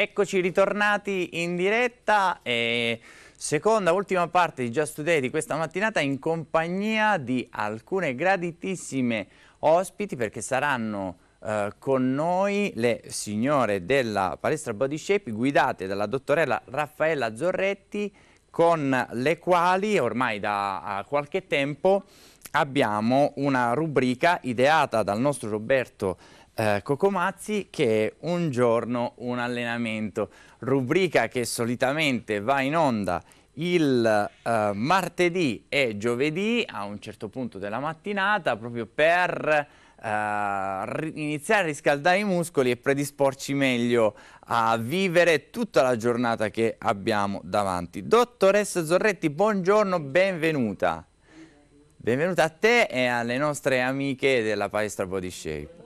Eccoci ritornati in diretta, seconda, ultima parte di Just Today di questa mattinata in compagnia di alcune graditissime ospiti, perché saranno con noi le signore della palestra Body Shape guidate dalla dottorella Raffaella Zorretti, con le quali ormai da qualche tempo abbiamo una rubrica ideata dal nostro Roberto Cocomazzi, che è Un giorno un allenamento, rubrica che solitamente va in onda il martedì e giovedì a un certo punto della mattinata, proprio per iniziare a riscaldare i muscoli e predisporci meglio a vivere tutta la giornata che abbiamo davanti. Dottoressa Zorretti, buongiorno, benvenuta. Benvenuta a te e alle nostre amiche della palestra Body Shape.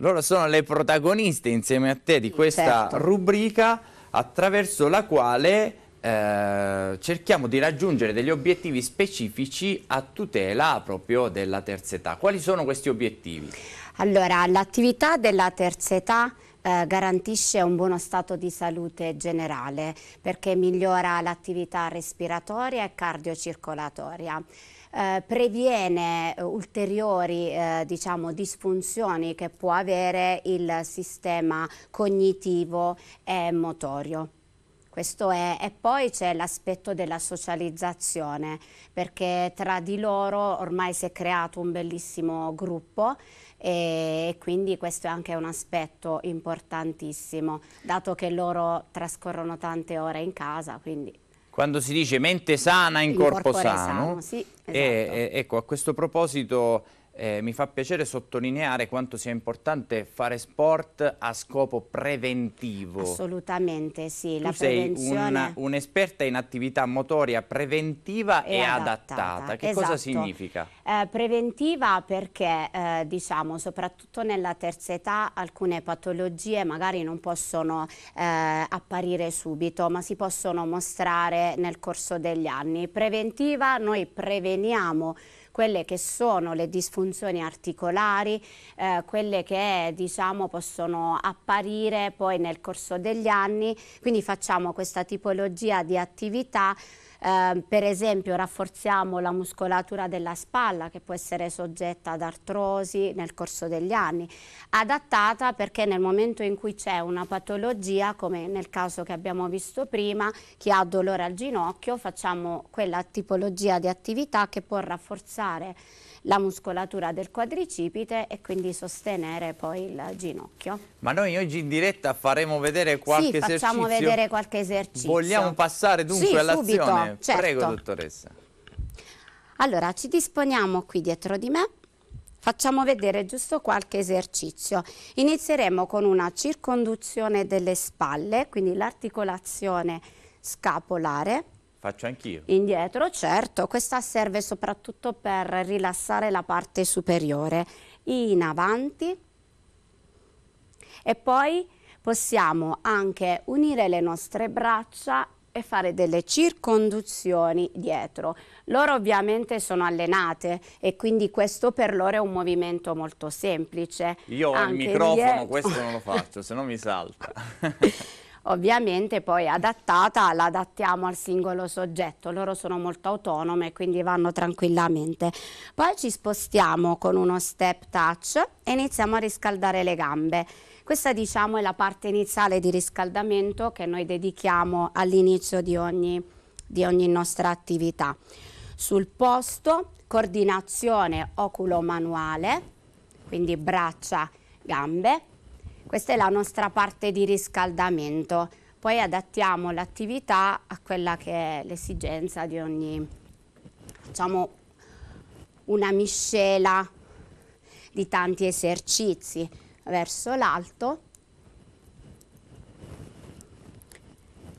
Loro sono le protagoniste insieme a te di questa rubrica, attraverso la quale cerchiamo di raggiungere degli obiettivi specifici a tutela proprio della terza età. Quali sono questi obiettivi? Allora, l'attività della terza età garantisce un buono stato di salute generale, perché migliora l'attività respiratoria e cardiocircolatoria. Previene ulteriori disfunzioni che può avere il sistema cognitivo e motorio. Questo è. E poi c'è l'aspetto della socializzazione, perché tra di loro ormai si è creato un bellissimo gruppo e quindi questo è anche un aspetto importantissimo, dato che loro trascorrono tante ore in casa, quindi... Quando si dice mente sana in corpo sano, sì, esatto. Ecco, a questo proposito mi fa piacere sottolineare quanto sia importante fare sport a scopo preventivo. Assolutamente sì, la prevenzione. Tu sei un'esperta in attività motoria preventiva e adattata. Che cosa significa? Preventiva perché soprattutto nella terza età alcune patologie magari non possono apparire subito, ma si possono mostrare nel corso degli anni. Preventiva, noi preveniamo quelle che sono le disfunzioni articolari, quelle che possono apparire poi nel corso degli anni, quindi facciamo questa tipologia di attività. Per esempio rafforziamo la muscolatura della spalla, che può essere soggetta ad artrosi nel corso degli anni. Adattata perché nel momento in cui c'è una patologia, come nel caso che abbiamo visto prima, chi ha dolore al ginocchio, facciamo quella tipologia di attività che può rafforzare la muscolatura del quadricipite e quindi sostenere poi il ginocchio. Ma noi oggi in diretta faremo vedere qualche esercizio. Sì, facciamo vedere qualche esercizio. Vogliamo passare dunque all'azione? Certo. Prego, dottoressa. Allora, ci disponiamo qui dietro di me. Facciamo vedere giusto qualche esercizio. Inizieremo con una circonduzione delle spalle, quindi l'articolazione scapolare. Faccio anch'io. Indietro, certo. Questa serve soprattutto per rilassare la parte superiore. In avanti. E poi possiamo anche unire le nostre braccia e fare delle circonduzioni dietro. Loro ovviamente sono allenate e quindi questo per loro è un movimento molto semplice. Io ho il microfono, dietro. Questo non lo faccio, se no mi salta. Ovviamente poi adattata, la adattiamo al singolo soggetto, loro sono molto autonome quindi vanno tranquillamente. Poi ci spostiamo con uno step touch e iniziamo a riscaldare le gambe. Questa è la parte iniziale di riscaldamento che noi dedichiamo all'inizio di ogni nostra attività. Sul posto, coordinazione oculomanuale, quindi braccia, gambe. Questa è la nostra parte di riscaldamento, poi adattiamo l'attività a quella che è l'esigenza di ogni, una miscela di tanti esercizi verso l'alto.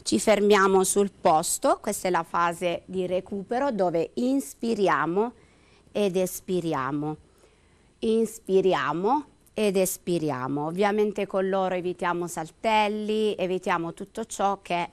Ci fermiamo sul posto, questa è la fase di recupero dove inspiriamo ed espiriamo. Inspiriamo ed espiriamo. Ovviamente con loro evitiamo saltelli, evitiamo tutto ciò che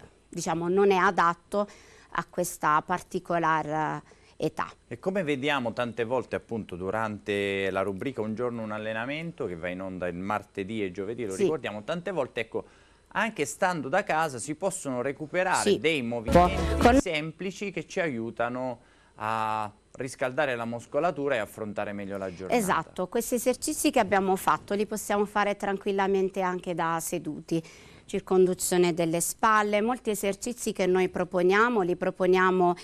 non è adatto a questa particolare età. E come vediamo tante volte appunto durante la rubrica Un giorno un allenamento, che va in onda il martedì e giovedì, lo ricordiamo, tante volte ecco, anche stando da casa si possono recuperare dei movimenti semplici che ci aiutano a riscaldare la muscolatura e affrontare meglio la giornata. Esatto, questi esercizi che abbiamo fatto li possiamo fare tranquillamente anche da seduti. Circonduzione delle spalle, molti esercizi che noi proponiamo, li proponiamo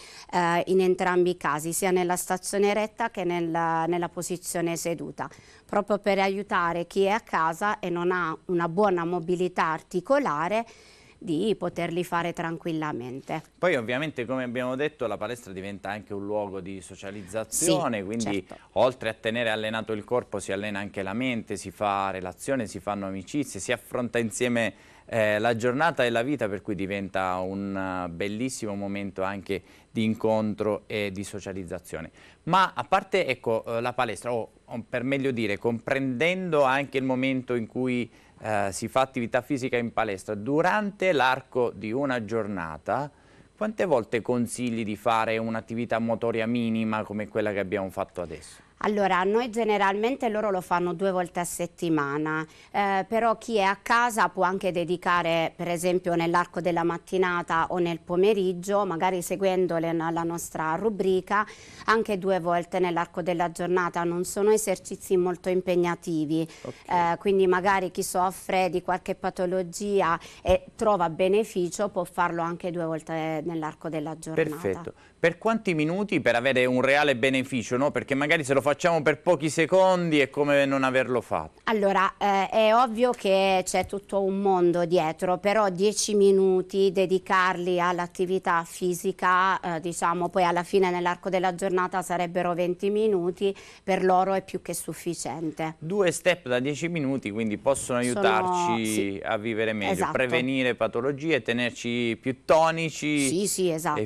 in entrambi i casi, sia nella stazione retta che nella posizione seduta, proprio per aiutare chi è a casa e non ha una buona mobilità articolare di poterli fare tranquillamente. Poi ovviamente, come abbiamo detto, la palestra diventa anche un luogo di socializzazione, quindi oltre a tenere allenato il corpo si allena anche la mente, si fa relazione, si fanno amicizie, si affronta insieme la giornata e la vita, per cui diventa un bellissimo momento anche di incontro e di socializzazione. Ma a parte ecco, la palestra, o per meglio dire, comprendendo anche il momento in cui si fa attività fisica in palestra, durante l'arco di una giornata quante volte consigli di fare un'attività motoria minima come quella che abbiamo fatto adesso? Allora, noi generalmente loro lo fanno 2 volte a settimana, però chi è a casa può anche dedicare, per esempio nell'arco della mattinata o nel pomeriggio, magari seguendo la nostra rubrica, anche 2 volte nell'arco della giornata. Non sono esercizi molto impegnativi, quindi magari chi soffre di qualche patologia e trova beneficio può farlo anche 2 volte nell'arco della giornata. Perfetto. Per quanti minuti, per avere un reale beneficio, no? Perché magari se lo facciamo per pochi secondi è come non averlo fatto. Allora, è ovvio che c'è tutto un mondo dietro, però 10 minuti dedicarli all'attività fisica, diciamo, poi alla fine nell'arco della giornata sarebbero 20 minuti, per loro è più che sufficiente. 2 step da 10 minuti, quindi possono aiutarci a vivere meglio, prevenire patologie, tenerci più tonici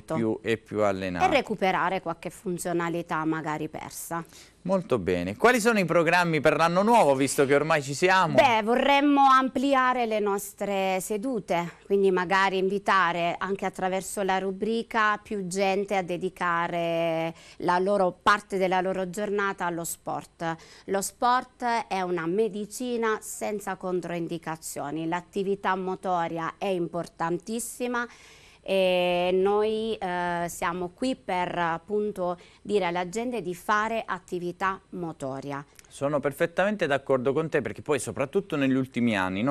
e più allenati. E recuperare qualche funzionalità magari persa. Molto bene. Quali sono i programmi per l'anno nuovo, visto che ormai ci siamo? Beh, vorremmo ampliare le nostre sedute, quindi magari invitare anche attraverso la rubrica più gente a dedicare la loro parte della loro giornata allo sport. Lo sport è una medicina senza controindicazioni, l'attività motoria è importantissima e noi siamo qui per appunto dire alla gente di fare attività motoria. Sono perfettamente d'accordo con te, perché poi soprattutto negli ultimi anni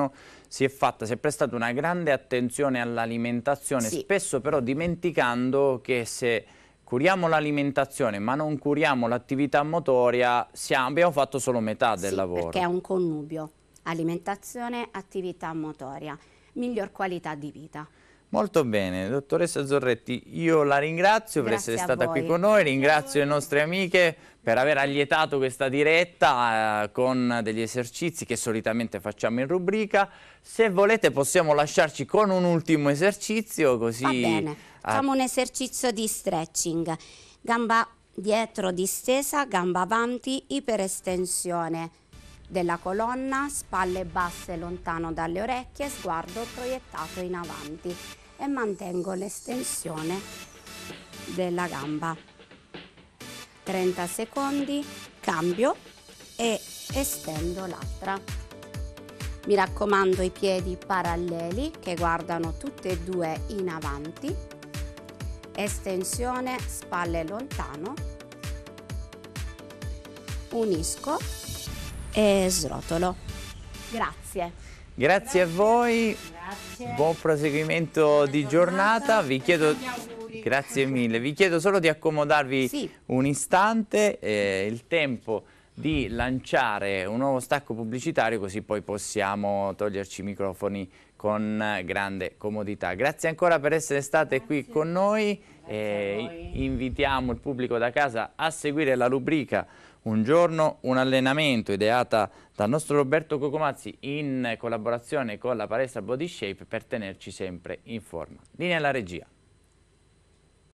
si è prestata una grande attenzione all'alimentazione, spesso però dimenticando che se curiamo l'alimentazione ma non curiamo l'attività motoria abbiamo fatto solo metà del lavoro. Perché è un connubio, alimentazione, attività motoria, miglior qualità di vita. Molto bene, dottoressa Zorretti, io la ringrazio per essere stata qui con noi, ringrazio le nostre amiche per aver allietato questa diretta con degli esercizi che solitamente facciamo in rubrica. Se volete possiamo lasciarci con un ultimo esercizio, così... Va bene, facciamo un esercizio di stretching, gamba dietro distesa, gamba avanti, iperestensione della colonna, spalle basse lontano dalle orecchie, sguardo proiettato in avanti e mantengo l'estensione della gamba. 30 secondi, cambio e estendo l'altra. Mi raccomando, i piedi paralleli che guardano tutte e 2 in avanti, estensione, spalle lontano, unisco e srotolo. Grazie. Grazie a voi. Grazie. Buon proseguimento di giornata. Vi chiedo, grazie mille, vi chiedo solo di accomodarvi un istante, il tempo di lanciare un nuovo stacco pubblicitario, così poi possiamo toglierci i microfoni con grande comodità. Grazie ancora per essere state qui con noi e invitiamo il pubblico da casa a seguire la rubrica Un giorno un allenamento, ideata dal nostro Roberto Cocomazzi in collaborazione con la palestra Body Shape, per tenerci sempre in forma. Linea alla regia.